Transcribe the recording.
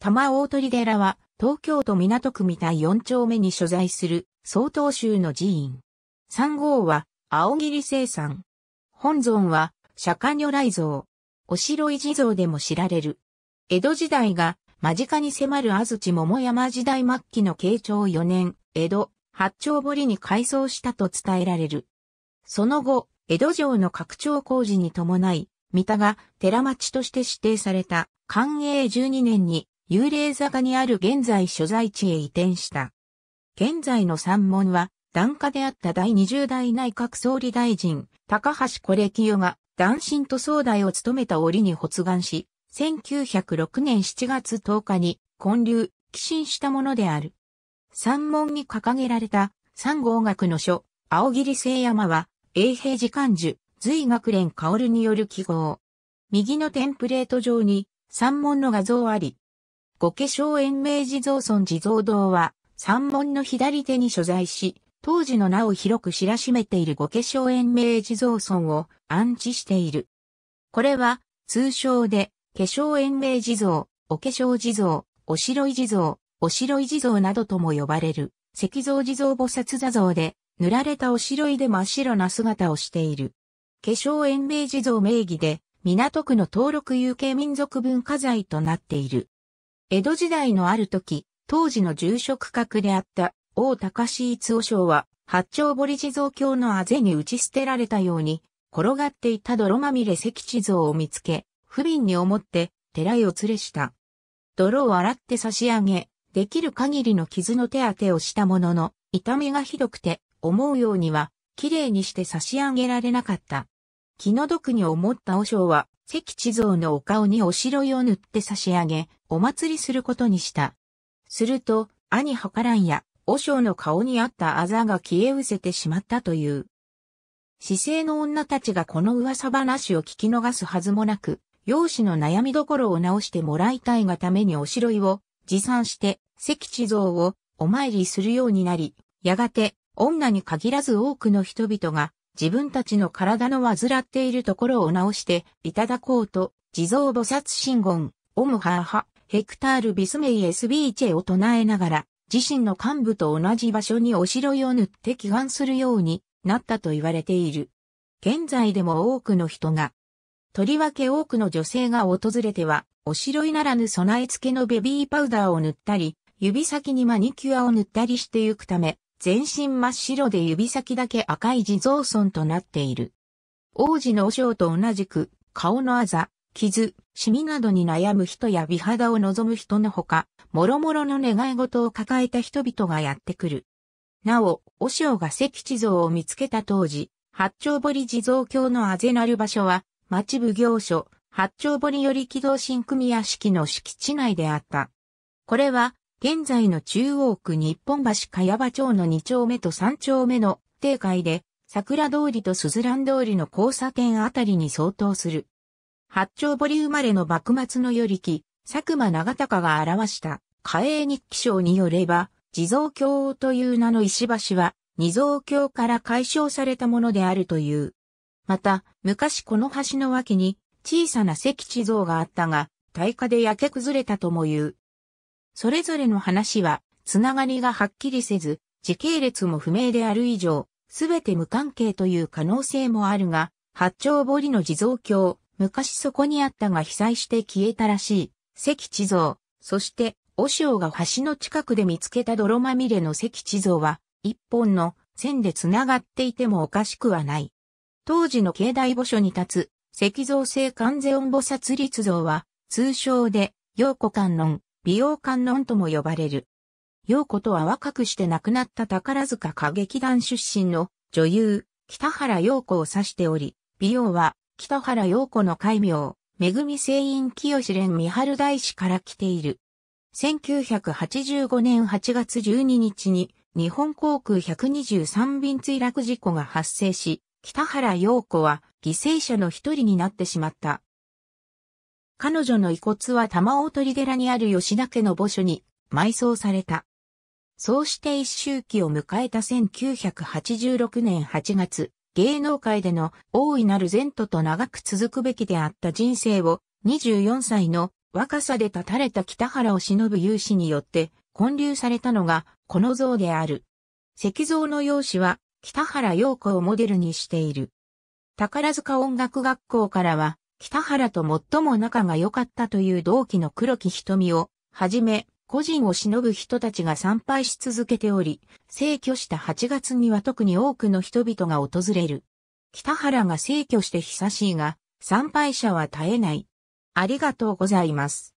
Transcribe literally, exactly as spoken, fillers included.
玉大鳥寺は、東京都港区三田よん丁目に所在する、曹洞宗の寺院。さん号は、青桐聖山。本尊は、釈迦如来像。おしろい地蔵でも知られる。江戸時代が、間近に迫る安土桃山時代末期の慶長よねん、江戸、八丁堀に改装したと伝えられる。その後、江戸城の拡張工事に伴い、三田が寺町として指定された、寛永じゅうにねんに、幽霊坂にある現在所在地へ移転した。現在の山門は、檀家であっただいにじゅうだい内閣総理大臣、高橋是清が、檀信徒総代を務めた折に発願し、せんきゅうひゃくろくねんしちがつとおかに、建立、寄進したものである。山門に掲げられた、三号学の書、青桐聖山は、永平寺灌樹、瑞岳蓮薫による記号。右のテンプレート上に、山門の画像あり。五化粧延命地蔵尊地蔵堂は、山門の左手に所在し、当時の名を広く知らしめている五化粧延命地蔵尊を安置している。これは、通称で、化粧延命地蔵、お化粧地蔵、おしろい地蔵、おしろい地蔵などとも呼ばれる、石造地蔵菩薩座像で、塗られたおしろいで真っ白な姿をしている。化粧延命地蔵名義で、港区の登録有形民族文化財となっている。江戸時代のある時、当時の住職格であった、王高志逸夫将は、八丁堀地蔵橋のあぜに打ち捨てられたように、転がっていた泥まみれ石地蔵を見つけ、不憫に思って、寺へお連れした。泥を洗って差し上げ、できる限りの傷の手当てをしたものの、痛みがひどくて、思うようには、きれいにして差し上げられなかった。気の毒に思った和尚は、石地蔵のお顔におしろいを塗って差し上げ、お祭りすることにした。すると、兄はからんや、和尚の顔にあったあざが消えうせてしまったという。市井の女たちがこの噂話を聞き逃すはずもなく、容姿の悩みどころを直してもらいたいがためにおしろいを持参して、石地蔵をお参りするようになり、やがて、女に限らず多くの人々が、自分たちの体の患っているところを直していただこうと、地蔵菩薩真言、オムハーハ、ヘクタールビスメイエスビーチェを唱えながら、自身の患部と同じ場所におしろいを塗って祈願するようになったと言われている。現在でも多くの人が、とりわけ多くの女性が訪れては、おしろいならぬ備え付けのベビーパウダーを塗ったり、指先にマニキュアを塗ったりしてゆくため、全身真っ白で指先だけ赤い地蔵尊となっている。往時の和尚と同じく、顔のあざ、傷、シミなどに悩む人や美肌を望む人のほか、諸々の願い事を抱えた人々がやってくる。なお、和尚が石地蔵を見つけた当時、八丁堀地蔵橋のあぜなる場所は、町奉行所、八丁堀より軌道新組屋敷の敷地内であった。これは、現在の中央区日本橋茅場町のにちょうめとさんちょうめの定階で、桜通りとすずらん通りの交差点あたりに相当する。八丁堀生まれの幕末の与力、佐久間長隆が表した、嘉永日記章によれば、地蔵橋という名の石橋は、二蔵橋から改称されたものであるという。また、昔この橋の脇に、小さな石地蔵があったが、大火で焼け崩れたとも言う。それぞれの話は、つながりがはっきりせず、時系列も不明である以上、すべて無関係という可能性もあるが、八丁堀の地蔵橋、昔そこにあったが被災して消えたらしい、石地蔵、そして、和尚が橋の近くで見つけた泥まみれの石地蔵は、一本の線でつながっていてもおかしくはない。当時の境内墓所に立つ、石造聖観世音菩薩立像は、通称で、陽子観音。美容観音とも呼ばれる。陽子とは若くして亡くなった宝塚歌劇団出身の女優、北原陽子を指しており、美容は北原陽子の戒名、めぐみ聖院清蓮見春大師から来ている。せんきゅうひゃくはちじゅうごねんはちがつじゅうににちに日本航空ひゃくにじゅうさんびん墜落事故が発生し、北原陽子は犠牲者の一人になってしまった。彼女の遺骨は玉大鳥寺にある吉田家の墓所に埋葬された。そうして一周期を迎えたせんきゅうひゃくはちじゅうろくねんはちがつ、芸能界での大いなる前途と長く続くべきであった人生をにじゅうよんさいの若さで断たれた北原を忍ぶ有志によって建立されたのがこの像である。石像の容姿は北原陽子をモデルにしている。宝塚音楽学校からは北原と最も仲が良かったという同期の黒木瞳をはじめ個人を忍ぶ人たちが参拝し続けており、逝去したはちがつには特に多くの人々が訪れる。北原が逝去して久しいが、参拝者は絶えない。ありがとうございます。